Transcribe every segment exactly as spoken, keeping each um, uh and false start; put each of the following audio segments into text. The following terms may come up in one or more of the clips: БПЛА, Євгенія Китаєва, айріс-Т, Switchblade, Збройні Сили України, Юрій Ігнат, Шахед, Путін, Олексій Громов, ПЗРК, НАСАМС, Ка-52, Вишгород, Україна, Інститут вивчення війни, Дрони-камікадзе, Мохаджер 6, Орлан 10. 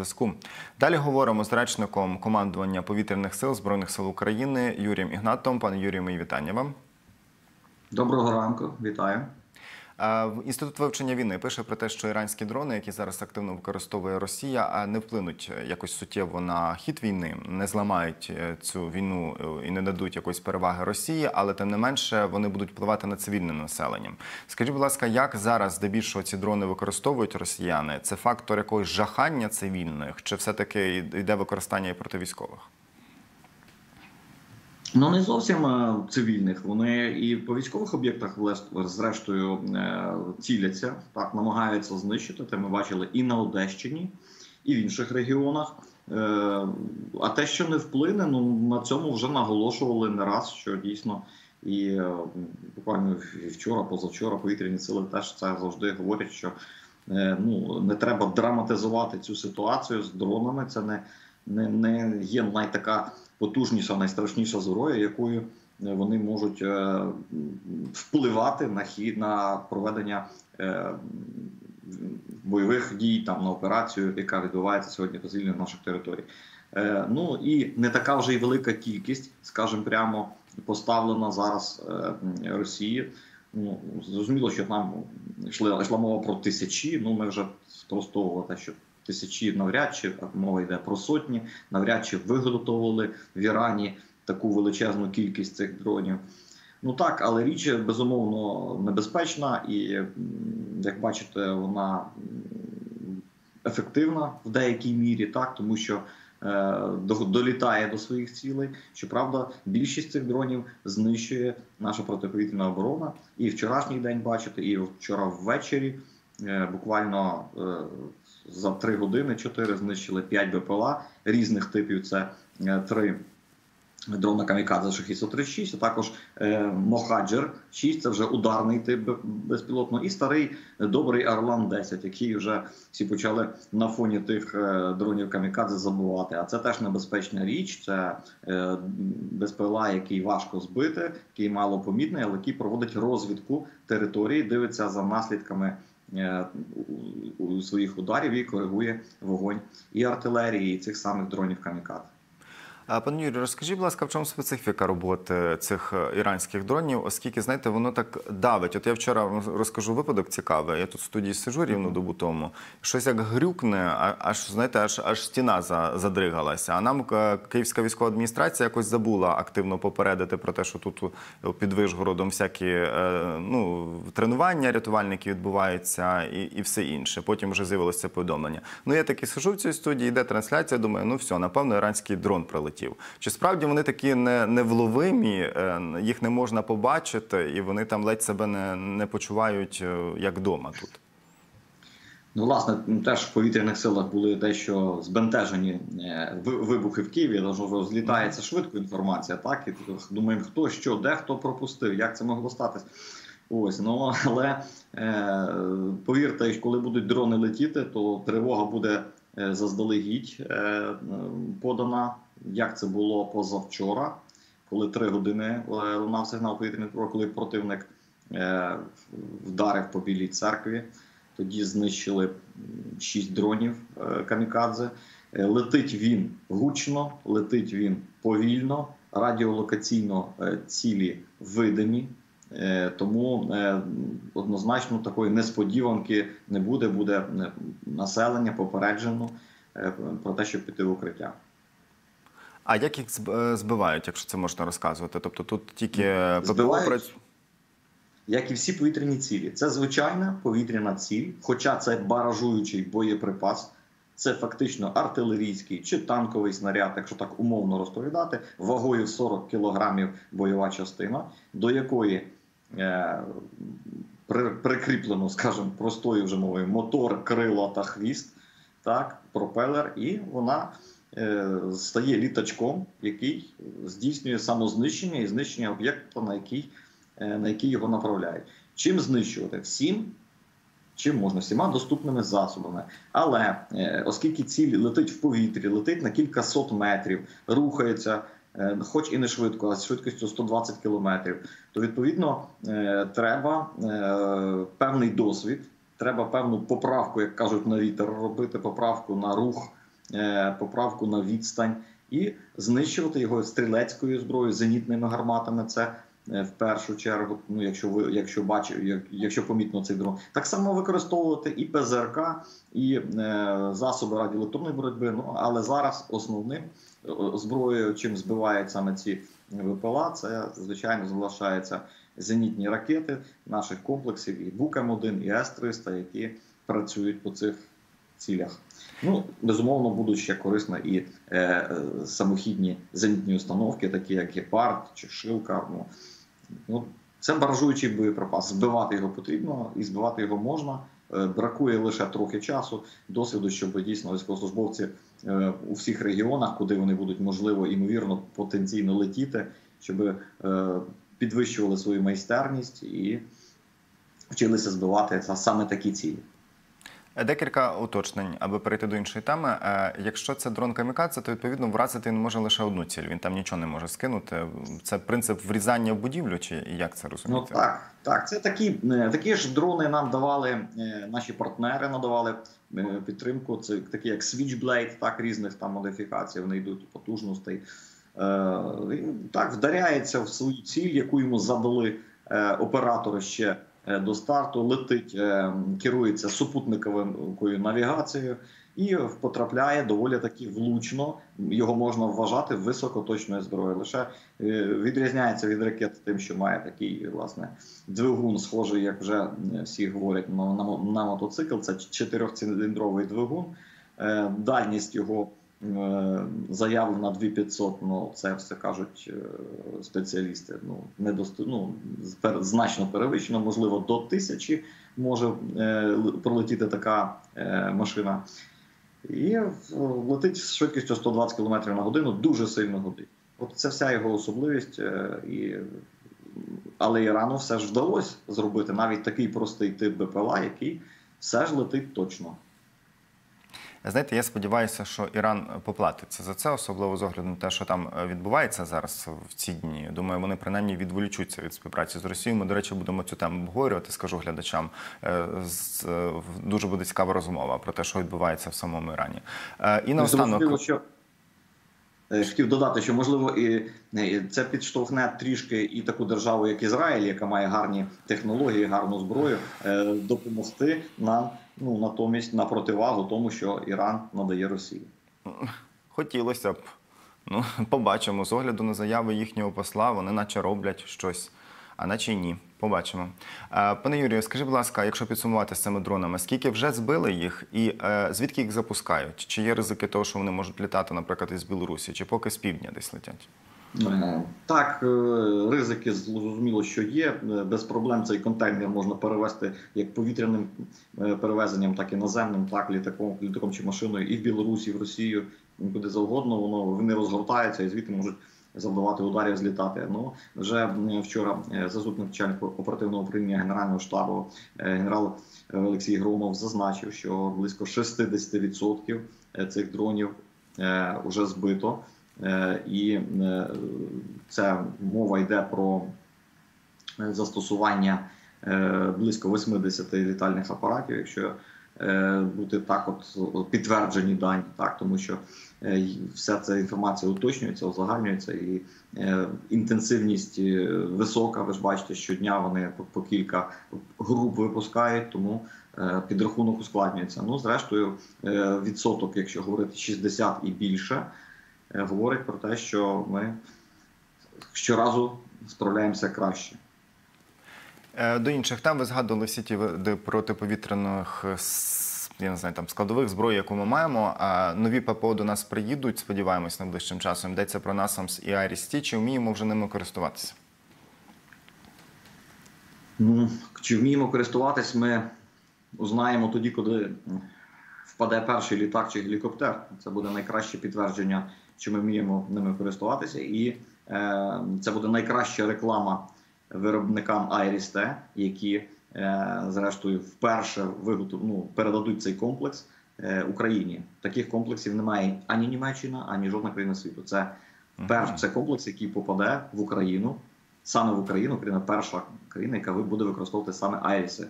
Зв'язку. Далі говоримо з речником командування повітряних сил Збройних сил України Юрієм Ігнатом. Пане Юрію, мої вітання вам. Доброго ранку, вітаю. Інститут вивчення війни пише про те, що іранські дрони, які зараз активно використовує Росія, не вплинуть якось суттєво на хід війни, не зламають цю війну і не дадуть якоїсь переваги Росії, але тим не менше вони будуть впливати на цивільне населення. Скажіть, будь ласка, як зараз здебільшого ці дрони використовують росіяни? Це фактор якогось жахання цивільних, чи все-таки йде використання і проти військових? Ну, не зовсім цивільних. Вони і по військових об'єктах, зрештою, ціляться, так, намагаються знищити. Те ми бачили і на Одещині, і в інших регіонах. А те, що не вплине, ну, на цьому вже наголошували не раз, що дійсно і буквально вчора, позавчора повітряні сили теж це завжди говорять, що ну, не треба драматизувати цю ситуацію з дронами. Це не, не, не є найтака потужніша, найстрашніша зброя, якою вони можуть впливати на хід, на проведення бойових дій, там, на операцію, яка відбувається сьогодні по звільненню наших територій. Ну і не така вже й велика кількість, скажімо прямо, поставлена зараз Росії. Ну, зрозуміло, що там йшла, йшла мова про тисячі, ну ми вже спростовували те, що тисячі навряд чи, мова йде про сотні, навряд чи виготовили в Ірані таку величезну кількість цих дронів. Ну так, але річ, безумовно, небезпечна і, як бачите, вона ефективна в деякій мірі, так, тому що е, долітає до своїх цілей. Щоправда, більшість цих дронів знищує наша протиповітряна оборона. І вчорашній день, бачите, і вчора ввечері, е, буквально... Е, за три години чотири знищили п'ять БПЛА різних типів. Це три дрона камікадзе Шахед сто тридцять шість, а також Мохаджер шість, це вже ударний тип безпілотного, і старий добрий Орлан десять, який вже всі почали на фоні тих дронів камікадзе забувати. А це теж небезпечна річ, це БПЛА, який важко збити, який малопомітний, але який проводить розвідку території, дивиться за наслідками у своїх ударів і коригує вогонь і артилерії, і цих самих дронів камікадзе. Пане Юрію, розкажіть, будь ласка, в чому специфіка роботи цих іранських дронів, оскільки, знаєте, воно так давить. От я вчора вам розкажу випадок цікавий, я тут в студії сижу рівно добу тому, щось як грюкне, аж, знаєте, аж, аж стіна задригалася, а нам Київська військова адміністрація якось забула активно попередити про те, що тут під Вишгородом всякі ну, тренування рятувальників відбуваються і, і все інше. Потім вже з'явилося це повідомлення. Ну, я таки сижу в цій студії, йде трансляція, думаю, ну все, напевно, іранський дрон прилетів. Чи справді вони такі невловимі, їх не можна побачити, і вони там ледь себе не, не почувають як вдома тут? Ну, власне, теж в повітряних силах були дещо збентежені вибухи в Києві, тому що розлітається швидко інформація, так? І думаємо, хто, що, де, хто пропустив, як це могло статись. Ось, ну, але е, повірте, коли будуть дрони летіти, то тривога буде заздалегідь е, подана. Як це було позавчора, коли три години лунав сигнал повітряної тривоги, коли противник вдарив по Білій церкві, тоді знищили шість дронів камікадзе. Летить він гучно, летить він повільно, радіолокаційно цілі видимі, тому однозначно такої несподіванки не буде, буде населення попереджено про те, щоб піти в укриття. А як їх збивають, якщо це можна розказувати? Тобто тут тільки... Збивають, як і всі повітряні цілі. Це звичайна повітряна ціль, хоча це баражуючий боєприпас, це фактично артилерійський чи танковий снаряд, якщо так умовно розповідати, вагою в сорок кілограмів бойова частина, до якої е, прикріплено, скажімо, простою вже мовою, мотор, крила та хвіст, так, пропелер, і вона... стає літачком, який здійснює самознищення і знищення об'єкта, на який, на який його направляють. Чим знищувати? Всім, чим можна, всіма доступними засобами. Але оскільки ціль летить в повітрі, летить на кілька сот метрів, рухається, хоч і не швидко, а з швидкістю сто двадцять кілометрів, то, відповідно, треба певний досвід, треба певну поправку, як кажуть, на вітер робити, поправку на рух, поправку на відстань і знищувати його стрілецькою зброєю, зенітними гарматами. Це в першу чергу, ну якщо ви якщо бачив, якщо помітно цей дрон, так само використовувати і ПЗРК, і е, засоби радіоелектронної боротьби. Ну але зараз основним зброєю, чим збивають саме ці ВПЛА, це звичайно залишаються зенітні ракети наших комплексів, і Бук Ем один, і Ес триста, які працюють по цих цілях. Ну, безумовно, будуть ще корисні і е, е, самохідні зенітні установки, такі як Гепард чи Шилка. Ну, ну, це баражуючий боєприпас. Збивати його потрібно і збивати його можна. Е, бракує лише трохи часу, досвіду, щоб дійсно військовослужбовці е, у всіх регіонах, куди вони будуть, можливо, ймовірно, потенційно летіти, щоб е, підвищували свою майстерність і вчилися збивати саме такі цілі. Декілька уточнень, аби перейти до іншої теми. Якщо це дрон-камікадзе, то, відповідно, вразити він може лише одну ціль. Він там нічого не може скинути. Це принцип врізання в будівлю, чи як це розуміти? Ну, так, так. Це такі, такі ж дрони нам давали, наші партнери надавали підтримку. Це такі як Switchblade, так, різних там модифікацій, вони йдуть потужностей. Так, вдаряється в свою ціль, яку йому задали оператори ще до старту, летить, керується супутниковою навігацією і потрапляє доволі таки влучно. Його можна вважати високоточною зброєю. Лише відрізняється від ракет тим, що має такий, власне, двигун, схожий, як вже всі говорять, на, на, на мотоцикл. Це чотирьохциліндровий двигун. Дальність його заявлена дві тисячі п'ятсот, ну це все кажуть спеціалісти, ну, недост... ну, значно перевищено, можливо, до тисячі може е, пролетіти така е, машина. І летить з швидкістю сто двадцять кілометрів на годину, дуже сильно годить. От це вся його особливість, е, і... але Ірану все ж вдалося зробити навіть такий простий тип БПЛА, який все ж летить точно. Знаєте, я сподіваюся, що Іран поплатиться за це, особливо з огляду на те, що там відбувається зараз в ці дні. Думаю, вони принаймні відволічуться від співпраці з Росією. Ми, до речі, будемо цю тему обговорювати, скажу глядачам. Дуже буде цікава розмова про те, що відбувається в самому Ірані. І наостанок... Хотів додати, що, можливо, і це підштовхне трішки і таку державу, як Ізраїль, яка має гарні технології, гарну зброю, допомогти нам, ну, натомість на противагу тому, що Іран надає Росії. Хотілося б. Ну, побачимо. З огляду на заяви їхнього посла, вони наче роблять щось, а наче й ні. Побачимо. Пане Юрію, скажіть, будь ласка, якщо підсумувати з цими дронами, скільки вже збили їх і звідки їх запускають? Чи є ризики того, що вони можуть літати, наприклад, із Білорусі, чи поки з півдня десь летять? Так, ризики, зрозуміло, що є. Без проблем цей контейнер можна перевезти як повітряним перевезенням, так і наземним, так, літаком, літаком чи машиною і в Білорусі, і в Росію, куди завгодно. Воно, вони розгортаються і звідти можуть завдавати ударів, злітати. Ну, вже вчора заступник начальника оперативного управління Генерального штабу генерал Олексій Громов зазначив, що близько шістдесят відсотків цих дронів вже збито. І це мова йде про застосування близько вісімдесят літальних апаратів, якщо бути так от підтверджені дані, так, тому що вся ця інформація уточнюється, узагальнюється, і інтенсивність висока. Ви ж бачите, щодня вони по кілька груп випускають, тому підрахунок ускладнюється. Ну, зрештою, відсоток, якщо говорити шістдесят і більше, говорить про те, що ми щоразу справляємося краще. До інших тем, ви згадували всі ті види протиповітряних, я не знаю, там, складових зброї, яку ми маємо. Нові ППО до нас приїдуть, сподіваємось, найближчим часом. Йдеться про насамс і айріс-Т. Чи вміємо вже ними користуватися? Ну, чи вміємо користуватись, ми узнаємо тоді, коли впаде перший літак чи гелікоптер. Це буде найкраще підтвердження, чи ми вміємо ними користуватися. І е, це буде найкраща реклама виробникам айріс-Т, які, е, зрештою, вперше виготов... ну, передадуть цей комплекс е, Україні. Таких комплексів немає ані Німеччина, ані жодна країна світу. Це перш... це комплекс, який попаде в Україну, саме в Україну. Україна перша країна, яка буде використовувати саме айріс-Т.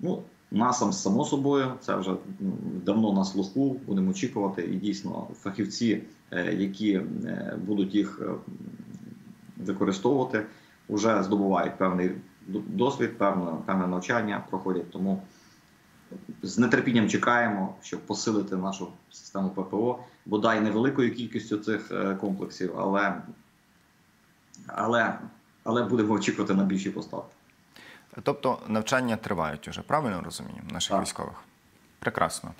Ну, НАСАМ, само собою, це вже давно на слуху, будемо очікувати. І дійсно фахівці, які будуть їх використовувати, вже здобувають певний досвід, певне, певне навчання проходять. Тому з нетерпінням чекаємо, щоб посилити нашу систему ППО, бодай невеликою кількістю цих комплексів, але, але, але будемо очікувати на більші поставки. Тобто навчання тривають уже, правильно розумію, наших так. військових? Прекрасно.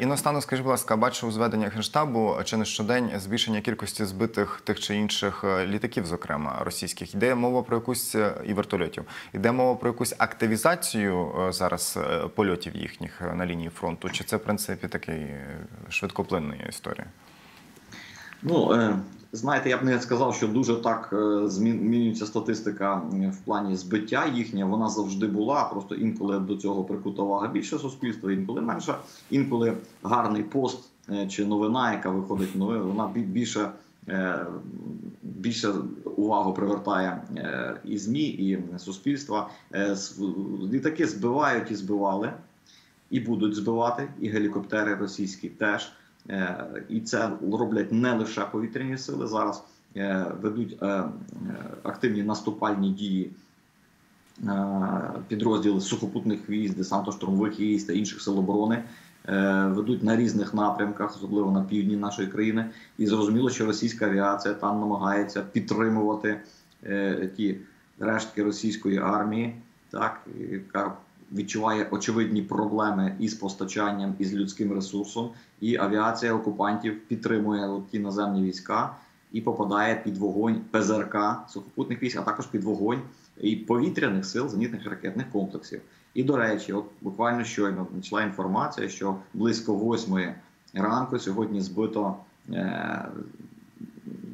І наостану, скажіть, будь ласка, бачу у зведеннях Генштабу чи не щодень збільшення кількості збитих тих чи інших літаків, зокрема російських. Йде мова про якусь, і вертольотів, йде мова про якусь активізацію зараз польотів їхніх на лінії фронту? Чи це, в принципі, такий швидкоплинна історія? Ну, знаєте, я б не сказав, що дуже так змінюється статистика в плані збиття їхня. Вона завжди була, просто інколи до цього прикута увага більше суспільства, інколи менше. Інколи гарний пост чи новина, яка виходить в новину, вона більше, більше увагу привертає і ЗМІ, і суспільства. Літаки збивають і збивали, і будуть збивати, і гелікоптери російські теж. І це роблять не лише повітряні сили, зараз ведуть активні наступальні дії підрозділи сухопутних військ, десантно-штурмових військ та інших сил оборони, ведуть на різних напрямках, особливо на півдні нашої країни. І зрозуміло, що російська авіація там намагається підтримувати ті рештки російської армії, так, яка відчуває очевидні проблеми із постачанням, із людським ресурсом, і авіація окупантів підтримує ті наземні війська і попадає під вогонь ПЗРК, сухопутних військ, а також під вогонь і повітряних сил, зенітних ракетних комплексів. І, до речі, от буквально щойно знайшла інформація, що близько восьмої ранку сьогодні збито е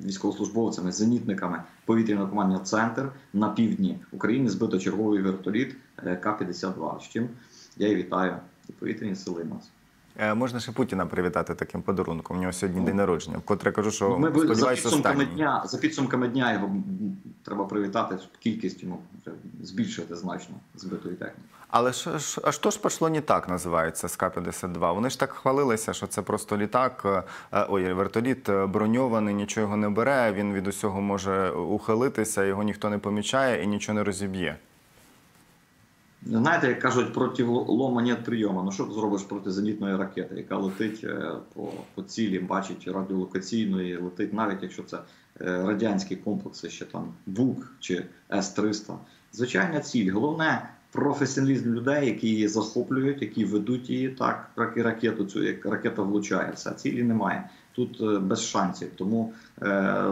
військовослужбовцями, зенітниками повітряного командного центру на півдні України збито черговий вертоліт Ка п'ятдесят два. З чим я і вітаю і повітряні сили нас. Е, можна ще Путіна привітати таким подарунком. У нього сьогодні ну, день народження, вкотре кажу, що ми сподіваюся останній. Дня, за підсумками дня його треба привітати, кількість йому збільшити значно збитої техніки. Але ж, ж, а що ж пішло не так, називається, з Ка п'ятдесят два? Вони ж так хвалилися, що це просто літак, ой, вертоліт броньований, нічого його не бере, він від усього може ухилитися, його ніхто не помічає і нічого не розіб'є. Знаєте, як кажуть, проти лома нет прийому. Ну що ти зробиш проти зенітної ракети, яка летить по, по цілі, бачить радіолокаційну і летить, навіть якщо це радянські комплекси, ще там БУК чи С триста. Звичайна ціль. Головне професіоналізм людей, які її захоплюють, які ведуть її, так, як і ракету, цю, як ракета влучає. Це цілі немає. Тут без шансів. Тому е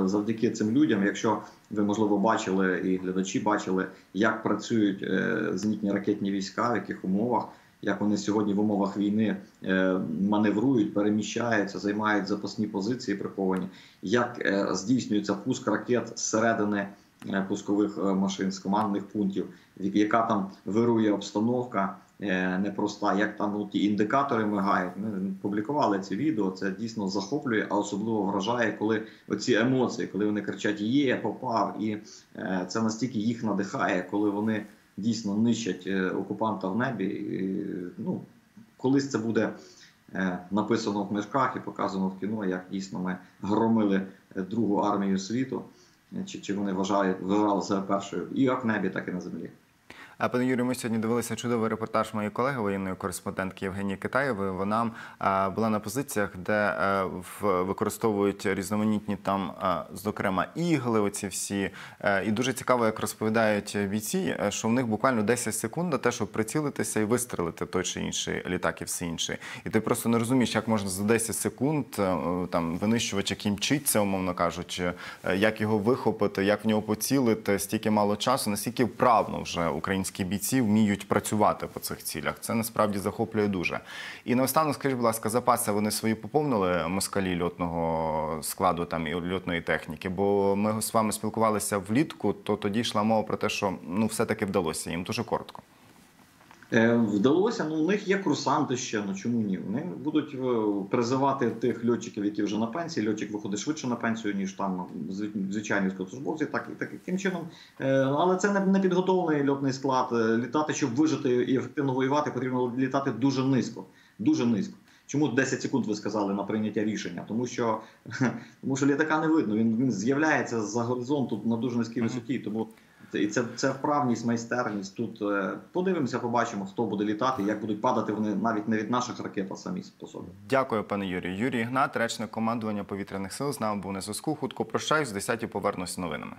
завдяки цим людям, якщо ви, можливо, бачили і глядачі бачили, як працюють е зенітні ракетні війська, в яких умовах, як вони сьогодні в умовах війни е маневрують, переміщаються, займають запасні позиції приховані, як е здійснюється пуск ракет зсередини пускових машин, з командних пунктів, яка там вирує обстановка непроста, як там ну, ті індикатори мигають. Ми публікували ці відео, це дійсно захоплює, а особливо вражає, коли оці емоції, коли вони кричать «Є, попав!» І це настільки їх надихає, коли вони дійсно нищать окупанта в небі. І, ну, колись це буде написано в книжках і показано в кіно, як дійсно ми громили другу армію світу. Чи, чи вони вважали, вважали себе першою і як в небі, так і на землі. А, пане Юрію, ми сьогодні дивилися чудовий репортаж моєї колеги, воєнної кореспондентки Євгенії Китаєвої. Вона а, була на позиціях, де а, в, використовують різноманітні там, а, зокрема, ігли оці всі. А, і дуже цікаво, як розповідають бійці, що в них буквально десять секунд на те, щоб прицілитися і вистрелити той чи інший літак і всі інші. І ти просто не розумієш, як можна за десять секунд там, винищувача кімчиться, умовно кажучи, як його вихопити, як в нього поцілити, стільки мало часу, наскільки вправно вже українські бійці вміють працювати по цих цілях. Це насправді захоплює дуже. І наостанок, скажіть, будь ласка, запаси вони свої поповнили, москалі льотного складу там, і льотної техніки? Бо ми з вами спілкувалися влітку, то тоді йшла мова про те, що ну, все-таки вдалося їм. Дуже коротко. Вдалося, ну у них є курсанти ще, ну чому ні? Вони будуть призивати тих льотчиків, які вже на пенсії. Льотчик виходить швидше на пенсію, ніж там звичайні військовослужбовці, так і таким чином. Але це не підготовлений льотний склад. Літати, щоб вижити і ефективно воювати, потрібно літати дуже низько. Дуже низько. Чому десять секунд ви сказали на прийняття рішення? Тому що, тому що літака не видно. Він, він з'являється за горизонту на дуже низькій висоті, тому. І це, це вправність, майстерність. Тут подивимося, побачимо, хто буде літати, як будуть падати вони навіть не від наших ракет, а самі по собі. Дякую, пане Юрію. Юрій Ігнат, речник командування повітряних сил, з нами був на зв'язку. Хутко прощаюсь, з десятої повернусь з новинами.